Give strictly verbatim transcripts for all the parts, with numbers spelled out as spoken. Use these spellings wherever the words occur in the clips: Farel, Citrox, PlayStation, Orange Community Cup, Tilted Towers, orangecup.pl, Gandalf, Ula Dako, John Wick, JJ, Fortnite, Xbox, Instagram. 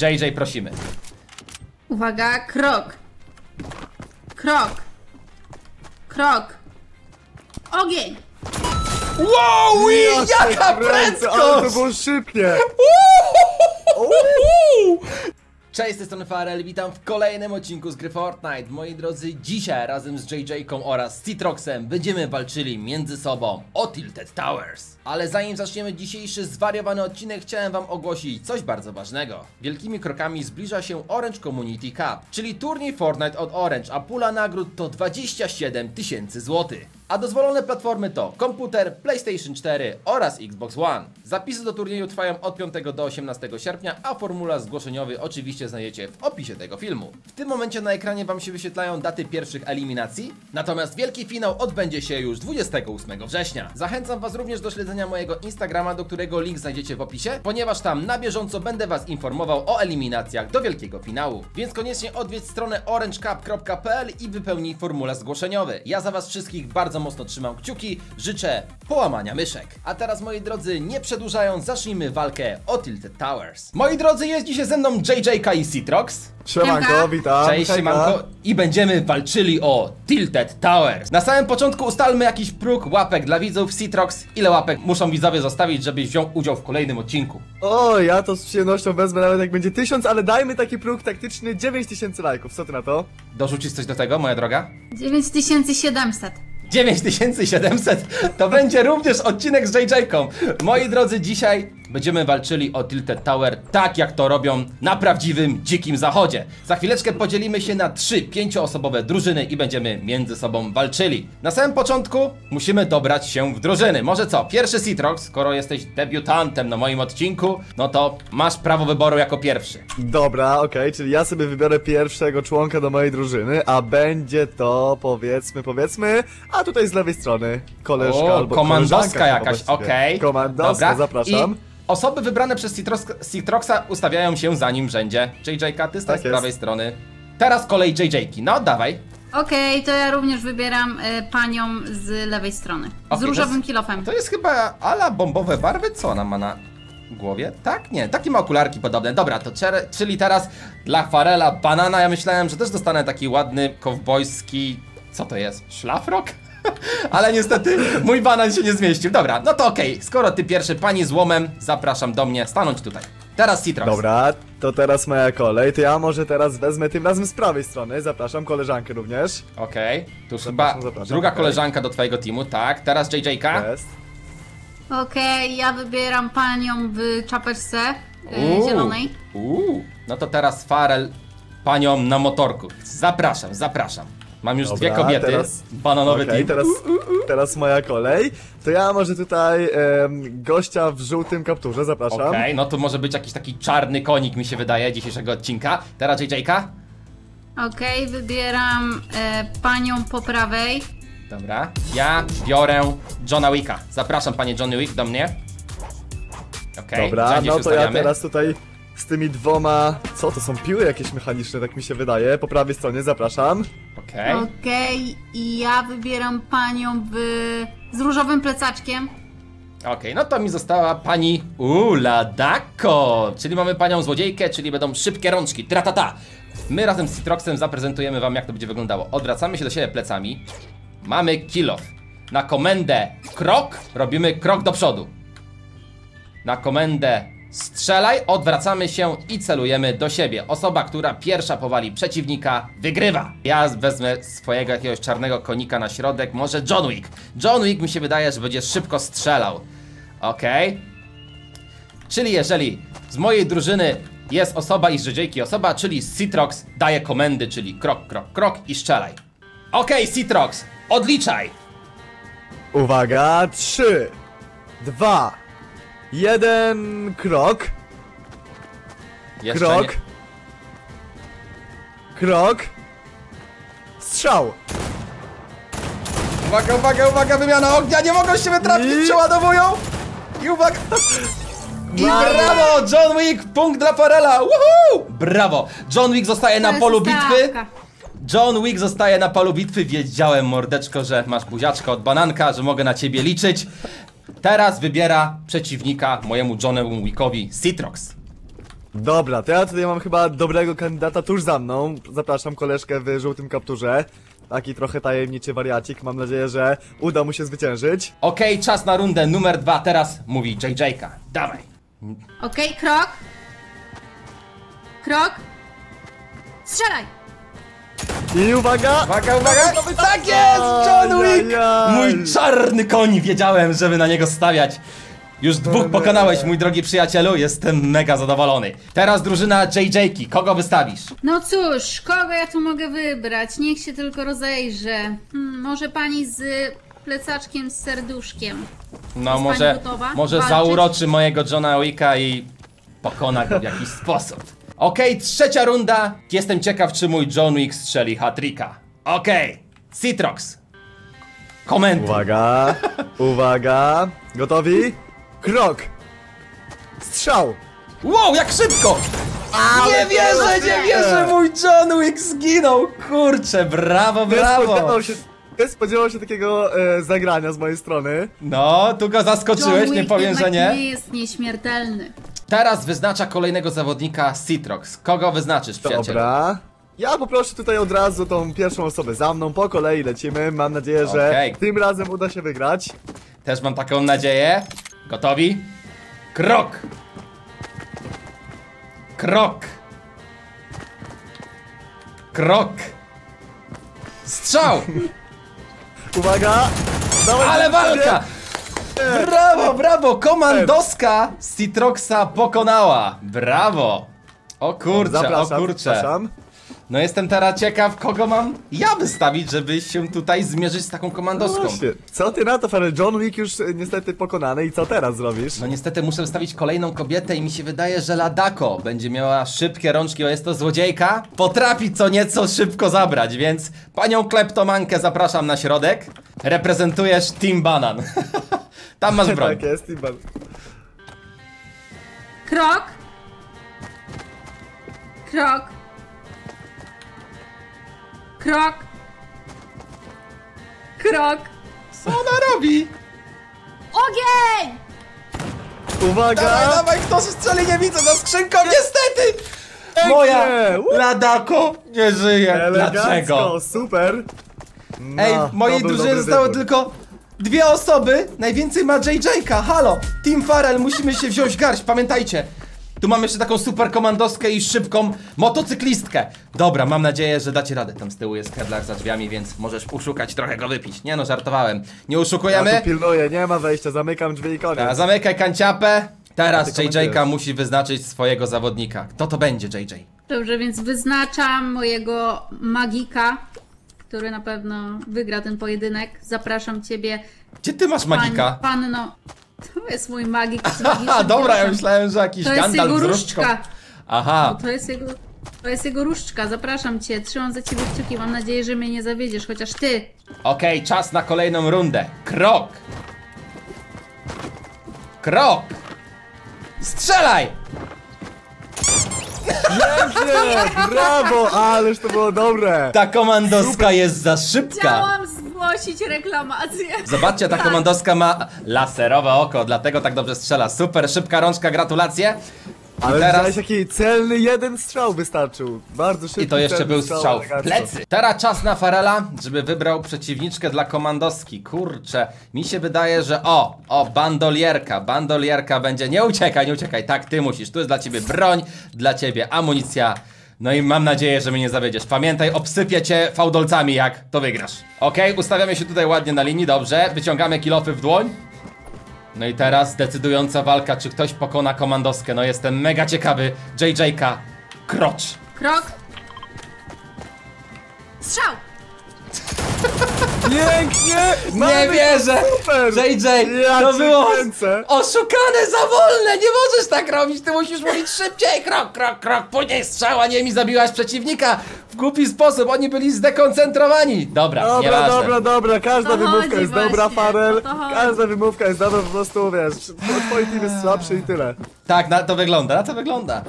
J J, prosimy. Uwaga, krok. Krok. Krok. Ogień. Wow, i jaka prędkość! Ale to było szybkie. Cześć, z tej strony Farel, witam w kolejnym odcinku z gry Fortnite. Moi drodzy, dzisiaj razem z J J-ką oraz Citroxem będziemy walczyli między sobą o Tilted Towers. Ale zanim zaczniemy dzisiejszy zwariowany odcinek, chciałem wam ogłosić coś bardzo ważnego. Wielkimi krokami zbliża się Orange Community Cup, czyli turniej Fortnite od Orange, a pula nagród to dwadzieścia siedem tysięcy złotych. A dozwolone platformy to komputer, PlayStation cztery oraz Xbox One. Zapisy do turnieju trwają od piątego do osiemnastego sierpnia, a formularz zgłoszeniowy oczywiście znajdziecie w opisie tego filmu. W tym momencie na ekranie wam się wyświetlają daty pierwszych eliminacji, natomiast wielki finał odbędzie się już dwudziestego ósmego września. Zachęcam was również do śledzenia mojego Instagrama, do którego link znajdziecie w opisie, ponieważ tam na bieżąco będę was informował o eliminacjach do wielkiego finału. Więc koniecznie odwiedź stronę orange cup kropka p l i wypełnij formularz zgłoszeniowy. Ja za was wszystkich bardzo Bardzo mocno trzymam kciuki, życzę połamania myszek. A teraz, moi drodzy, nie przedłużając, zacznijmy walkę o Tilted Towers. Moi drodzy, jest dzisiaj ze mną J J K i Citrox. Siemanko, witam. Cześć, siemanko. I będziemy walczyli o Tilted Towers. Na samym początku ustalmy jakiś próg łapek dla widzów. Citrox, ile łapek muszą widzowie zostawić, żebyś wziął udział w kolejnym odcinku? O, ja to z przyjemnością wezmę, nawet jak będzie tysiąc, ale dajmy taki próg taktyczny dziewięć tysięcy lajków. Co ty na to? Dorzucisz coś do tego, moja droga? dziewięć tysięcy siedemset. dziewięć tysięcy siedemset to będzie również odcinek z J J-ką. Moi drodzy, dzisiaj będziemy walczyli o Tilted Tower tak jak to robią na prawdziwym dzikim zachodzie. Za chwileczkę podzielimy się na trzy pięcioosobowe drużyny i będziemy między sobą walczyli. Na samym początku musimy dobrać się w drużyny. Może co? Pierwszy Citrox, skoro jesteś debiutantem na moim odcinku, no to masz prawo wyboru jako pierwszy. Dobra, okej, okay, czyli ja sobie wybiorę pierwszego członka do mojej drużyny, a będzie to powiedzmy, powiedzmy, a tutaj z lewej strony koleżka o, albo komandoska jakaś, okej. Okay. Komandoska, dobra, zapraszam. I osoby wybrane przez Citroxa ustawiają się za nim w rzędzie. J J K, ty staj tak z prawej strony. Teraz kolej J J-ki, no dawaj. Okej, okay, to ja również wybieram y, panią z lewej strony. Okay, z różowym to, kilofem. To jest chyba ala bombowe barwy, co ona ma na głowie? Tak? Nie, takie ma okularki podobne. Dobra, to czyli teraz dla Farela banana. Ja myślałem, że też dostanę taki ładny, kowbojski... Co to jest? Szlafrok? Ale niestety mój banan się nie zmieścił. Dobra, no to okej, okay. Skoro ty pierwszy, pani z łomem, zapraszam do mnie, stanąć tutaj. Teraz Citrox. Dobra, to teraz moja kolej, to ja może teraz wezmę tym razem z prawej strony, zapraszam koleżankę również. Okej, okay. Tu zapraszam, chyba zapraszam, druga okay. koleżanka do twojego teamu, tak, teraz J J K. Okej, okay, ja wybieram panią w czapeczce yy, zielonej. Uuu, no to teraz Farel panią na motorku, zapraszam, zapraszam. Mam już dobra, dwie kobiety, teraz bananowy okay, team. Teraz, teraz moja kolej. To ja może tutaj em, gościa w żółtym kapturze, zapraszam. Okej, okay, no to może być jakiś taki czarny konik, mi się wydaje, dzisiejszego odcinka. Teraz J J-ka. Okej, okay, wybieram e, panią po prawej. Dobra, ja biorę Johna Wicka. Zapraszam panie Johnny Wick do mnie. Okej, okay, dobra, no to ustawiamy. Ja teraz tutaj z tymi dwoma... Co, to są piły jakieś mechaniczne, tak mi się wydaje. Po prawej stronie, zapraszam. Okej. Okay. Okej, okay, ja wybieram panią w... z różowym plecaczkiem. Okej, okay, no to mi została pani Ula Dako. Czyli mamy panią złodziejkę, czyli będą szybkie rączki. Tratata. My razem z Citroxem zaprezentujemy wam, jak to będzie wyglądało. Odwracamy się do siebie plecami. Mamy kill off. Na komendę krok robimy krok do przodu. Na komendę strzelaj, odwracamy się i celujemy do siebie. Osoba, która pierwsza powali przeciwnika, wygrywa. Ja wezmę swojego jakiegoś czarnego konika na środek. Może John Wick. John Wick mi się wydaje, że będzie szybko strzelał. Okej. Okay. Czyli jeżeli z mojej drużyny jest osoba i z J J-ki osoba, czyli Citrox daje komendy, czyli krok, krok, krok i strzelaj. Okej, okay, Citrox, odliczaj. Uwaga, trzy, dwa... Jeden krok. Jeszcze krok. Nie. Krok. Strzał. Uwaga, uwaga, uwaga, wymiana ognia. Nie mogą się wytrafić, I... przeładowują. I uwaga. I brawo, John Wick, punkt dla Farela. Woohoo! Brawo, John Wick zostaje na polu bitwy. John Wick zostaje na polu bitwy. Wiedziałem, mordeczko, że masz buziaczko od bananka, że mogę na ciebie liczyć. Teraz wybiera przeciwnika mojemu Johnowi Wickowi Citrox. Dobra, to ja tutaj mam chyba dobrego kandydata tuż za mną. Zapraszam koleżkę w żółtym kapturze. Taki trochę tajemniczy wariacik, mam nadzieję, że uda mu się zwyciężyć. Okej, okay, czas na rundę numer dwa, teraz mówi J J-ka. Dawaj. Okej, okay, krok. Krok. Strzelaj. I uwaga! Uwaga, uwaga! Tak jest! John Wick! Mój czarny koń, wiedziałem, żeby na niego stawiać. Już dwóch pokonałeś, mój drogi przyjacielu, jestem mega zadowolony. Teraz drużyna J J-ki, kogo wystawisz? No cóż, kogo ja tu mogę wybrać? Niech się tylko rozejrzę. Hmm, może pani z plecaczkiem z serduszkiem. No może, może zauroczy mojego Johna Wicka i pokona go w jakiś sposób. Okej, okay, trzecia runda. Jestem ciekaw, czy mój John Wick strzeli hat-tricka. Okej, okay. Citrox. Komentuj. Uwaga, uwaga. Gotowi? Krok! Strzał! Wow, jak szybko! Ale nie wierzę, nie wierzę, mój John Wick zginął! Kurczę, brawo, brawo! Nie spodziewał się takiego e, zagrania z mojej strony. No, tu go zaskoczyłeś, nie powiem, że nie. Nie jest nieśmiertelny. Teraz wyznacza kolejnego zawodnika Citrox. Kogo wyznaczysz, przyjacielu? Dobra. Ja poproszę tutaj od razu tą pierwszą osobę za mną, po kolei lecimy. Mam nadzieję, że okay. tym razem uda się wygrać. Też mam taką nadzieję. Gotowi? Krok! Krok! Krok! Strzał! Uwaga! Dawaj, ale walka! Sobie. Brawo, brawo! Komandoska z Citroxa pokonała! Brawo! O kurczę, zapraszam, o kurczę! Zapraszam. No jestem teraz ciekaw, kogo mam ja wystawić, żeby się tutaj zmierzyć z taką komandoską. No właśnie. Co ty na to, Farel? John Wick już niestety pokonany i co teraz zrobisz? No niestety muszę wystawić kolejną kobietę i mi się wydaje, że Ladako będzie miała szybkie rączki, o jest to złodziejka. Potrafi co nieco szybko zabrać, więc panią kleptomankę zapraszam na środek. Reprezentujesz Team Banan. Tam masz broń. Tak jest, Team Banan. Krok. Krok. Krok. Krok. Co ona robi? Ogień! Uwaga! Dawaj, dawaj, kto strzeli, nie widzę za skrzynką, niestety! Moja Ladako nie żyje. Elegancko. Dlaczego? Super! No, ej, w mojej drużynie zostały tylko dwie osoby, najwięcej ma J J-ka, halo! Team Farel, musimy się wziąć garść, pamiętajcie! Tu mam jeszcze taką super komandoskę i szybką motocyklistkę. Dobra, mam nadzieję, że dacie radę. Tam z tyłu jest Kedlar za drzwiami, więc możesz uszukać, trochę go wypić. Nie no, żartowałem. Nie uszukujemy. Ja tu pilnuję, nie ma wejścia, zamykam drzwi i koniec. Ta, zamykaj kanciapę. Teraz J J-ka musi wyznaczyć swojego zawodnika. Kto to będzie, J J? Dobrze, więc wyznaczam mojego magika, który na pewno wygra ten pojedynek. Zapraszam ciebie. Gdzie ty masz magika? Pan, panno. To jest mój magik. Aha, dobra, ja myślałem, że jakiś Gandalf z różdżką. Aha. To jest jego, to jest jego różdżka, zapraszam cię, trzymam za ciebie kciuki, mam nadzieję, że mnie nie zawiedziesz, chociaż ty. Okej, okay, czas na kolejną rundę. Krok. Krok. Strzelaj! Pięknie, brawo, ależ to było dobre. Ta komandoska super jest za szybka. Chciałam zgłosić reklamację. Zobaczcie, ta tak. komandoska ma laserowe oko, dlatego tak dobrze strzela. Super, szybka rączka, gratulacje. I ale teraz taki celny jeden strzał wystarczył. Bardzo szybko. I to jeszcze był strzał, strzał w plecy. Teraz czas na Farela, żeby wybrał przeciwniczkę dla komandoski. Kurczę, mi się wydaje, że o, o, bandolierka. Bandolierka będzie, nie uciekaj, nie uciekaj. Tak, ty musisz, tu jest dla ciebie broń, dla ciebie amunicja. No i mam nadzieję, że mnie nie zawiedziesz. Pamiętaj, obsypię cię fałdolcami, jak to wygrasz. Okej, okay, ustawiamy się tutaj ładnie na linii, dobrze. Wyciągamy kilofy w dłoń. No i teraz decydująca walka, czy ktoś pokona komandoskę. No jestem mega ciekawy. J J-ka, krocz. Krok. Strzał. Pięknie. Nie wierzę. Super. J J, ja to było kręcę. Oszukane, za wolne. Nie możesz tak robić, ty musisz mówić szybciej. Krok, krok, krok, później strzała. Nie mi zabiłaś przeciwnika. W głupi sposób, oni byli zdekoncentrowani. Dobra, dobra, nieważne. Dobra, dobra, każda wymówka jest właśnie dobra, Farel. Każda wymówka jest dobra, po prostu wiesz, twój team jest słabszy i tyle. Tak, na to wygląda, na to wygląda.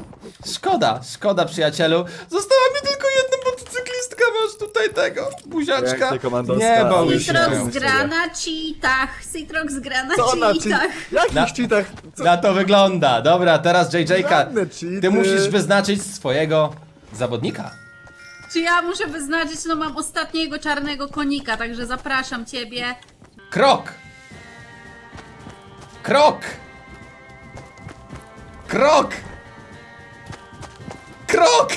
Szkoda, szkoda, przyjacielu. Została mi tylko jedna motocyklistka, masz tu. tutaj tego buziaczka. Nie bał się. Citrox gra na cheatach. Citrox gra na cheatach. Jakich cheatach? Na to wygląda. Dobra, teraz J J-ka. Ty musisz wyznaczyć swojego zawodnika. Czy ja muszę wyznaczyć? No mam ostatniego czarnego konika, także zapraszam ciebie. Krok. Krok. Krok. Krok!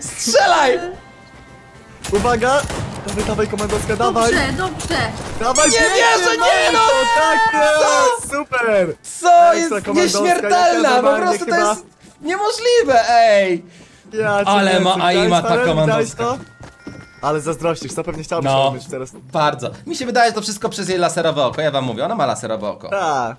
Strzelaj! Uwaga! Dawaj, dawaj, komandorska, dawaj! Dobrze, dobrze! Dawaj, nie wierzę, nie no! Co? Super! Co? Jest nieśmiertelna! Po prostu to jest niemożliwe, ej! Ale ma aima ta komandorska. Ale zazdrościsz, co pewnie chciałbyś robić teraz? Bardzo. Mi się wydaje, że to wszystko przez jej laserowe oko, ja wam mówię, ona ma laserowe oko. Tak.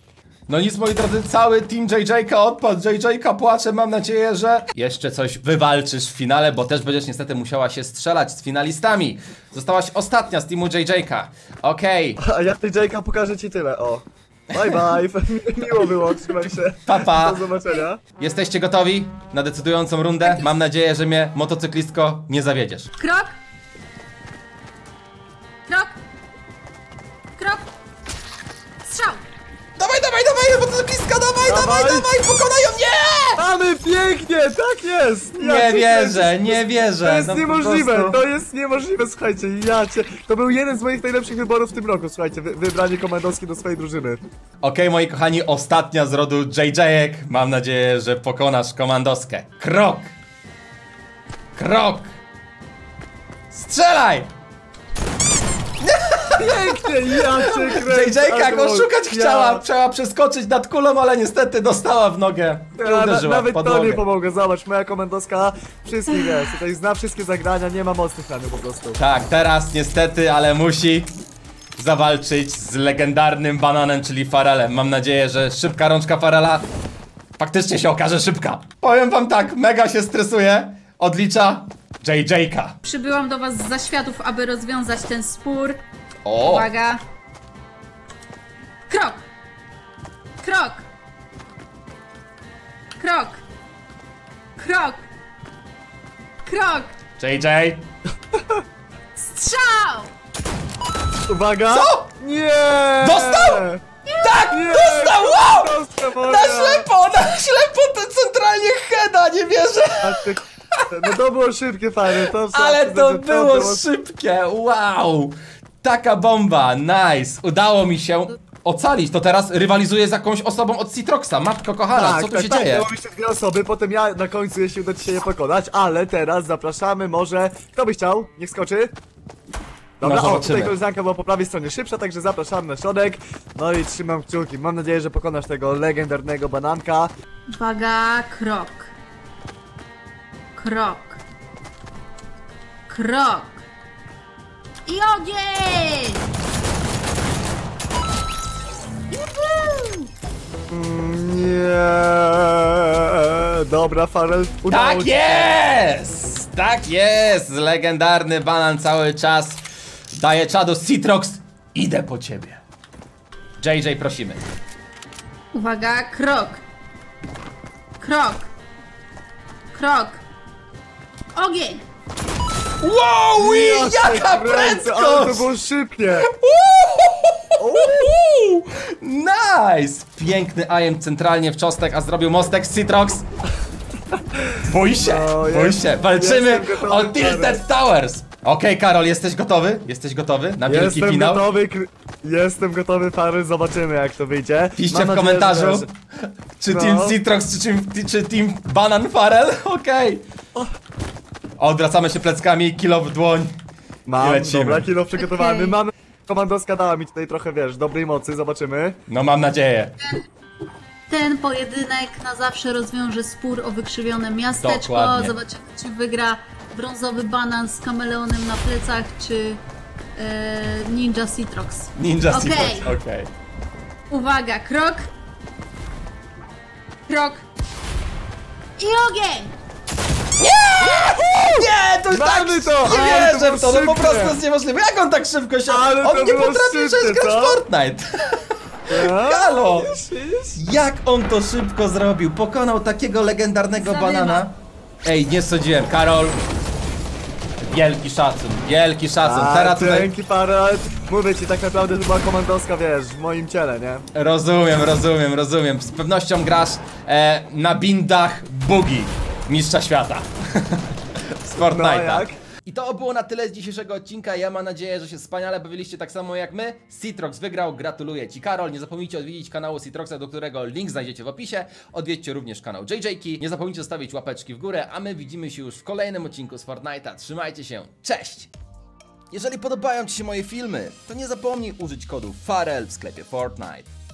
No nic, moi drodzy, cały team J J-ka odpadł, J J-ka płacze, mam nadzieję, że jeszcze coś wywalczysz w finale, bo też będziesz niestety musiała się strzelać z finalistami. Zostałaś ostatnia z teamu J J-ka, okej. Okay. A ja J J-ka pokażę ci tyle, o. Bye bye, miło było, trzymaj się. Pa, pa. Do zobaczenia. Jesteście gotowi na decydującą rundę? Mam nadzieję, że mnie, motocyklistko, nie zawiedziesz. Krok. Krok. Krok. Strzał. Dawaj, dawaj, dawaj, bo to jest bliska, dawaj, dawaj, dawaj, pokonają mnie! Mamy pięknie, tak jest! Ja nie wierzę, nie wierzę. To jest no niemożliwe, to jest niemożliwe, słuchajcie, ja cię... To był jeden z moich najlepszych wyborów w tym roku, słuchajcie, wy, wybranie komendowskie do swojej drużyny. Okej, okay, moi kochani, ostatnia z rodu J J-ek, mam nadzieję, że pokonasz komandowskę. Krok! Krok! Strzelaj! Pięknie, ja cię kręcę. J J-ka go szukać chciała, trzeba przeskoczyć nad kulą, ale niestety dostała w nogę i uderzyła w podłogę. Nawet to nie pomogę, zobacz, moja komendowska wszystkich jest, tutaj zna wszystkie zagrania, nie ma mocnych rany po prostu. Tak, teraz niestety, ale musi zawalczyć z legendarnym bananem, czyli Farelem. Mam nadzieję, że szybka rączka Farela faktycznie się okaże szybka. Powiem wam tak, mega się stresuje, odlicza J J-ka. Przybyłam do was z zaświatów, aby rozwiązać ten spór. O. Uwaga. Krok. Krok. Krok. Krok. Krok. J J. Strzał. Uwaga. Co? Nie. Dostał? Nie. Tak, nie. Dostał. Wow. Dostał, na ślepo, na ślepo to centralnie heada, nie wierzę. No to było szybkie, fajnie. To ale to było, było szybkie, wow. Taka bomba, nice, udało mi się ocalić, to teraz rywalizuję z jakąś osobą od Citroxa, matko kochana, tak, co tu tak, się tak, dzieje? Tak, miało się dwie osoby, potem ja na końcu, jeśli uda ci się je pokonać, ale teraz zapraszamy może, kto by chciał, niech skoczy. Dobra, no, o, tutaj koleżanka była po prawej stronie szybsza, także zapraszam na środek, no i trzymam kciuki, mam nadzieję, że pokonasz tego legendarnego bananka. Uwaga, krok. Krok. Krok. I ogień! Nie. Dobra, Farel, udało się. Tak jest! Tak jest! Legendarny banan cały czas daje czadu. Citrox, idę po ciebie. J J, prosimy. Uwaga, krok. Krok. Krok. Ogień! Wow, jaka prędkość! To było szybkie! Nice! Piękny ajem centralnie w czosnek, a zrobił mostek z Citrox. Bój się, bój się. Walczymy o Tilted Towers. Okej, Karol, jesteś gotowy? Jesteś gotowy na wielki finał? Jestem gotowy, Farel, zobaczymy jak to wyjdzie. Piszcie w komentarzu, czy Team Citrox, czy Team Banan Farel. Okej. Odwracamy się pleckami, kilo w dłoń. Mam, dobra, kilo przygotowany. Okay. Mamy. Komandowska dała mi tutaj trochę, wiesz, dobrej mocy, zobaczymy. No mam nadzieję. Ten, ten pojedynek na zawsze rozwiąże spór o wykrzywione miasteczko. Dokładnie. Zobaczymy, czy wygra brązowy banan z kameleonem na plecach, czy e, Ninja Citrox. Ninja okay. Citrox, okej. Okay. Uwaga, krok. Krok. I ogień! Nie! Nie! To już tak to! Nie wierzę w to, to no po prostu jest niemożliwe. Jak on tak szybko się... Ale on nie potrafi przecież grać w Fortnite! Halo! Jak on to szybko zrobił? Pokonał takiego legendarnego banana. Ej, nie sądziłem, Karol. Wielki szacun, wielki szacun. A, teraz dzięki tutaj... Farel. Mówię ci, tak naprawdę to była komandowska, wiesz, w moim ciele, nie? Rozumiem, rozumiem, rozumiem. Z pewnością grasz e, na bindach Bugi, mistrza świata. Z Fortnite'a. No, i to było na tyle z dzisiejszego odcinka. Ja mam nadzieję, że się wspaniale bawiliście tak samo jak my. Citrox wygrał, gratuluję ci, Karol. Nie zapomnijcie odwiedzić kanału Citroxa, do którego link znajdziecie w opisie. Odwiedźcie również kanał dżej dżej ki. Nie zapomnijcie zostawić łapeczki w górę, a my widzimy się już w kolejnym odcinku z Fortnite'a. Trzymajcie się, cześć! Jeżeli podobają ci się moje filmy, to nie zapomnij użyć kodu Farel w sklepie Fortnite.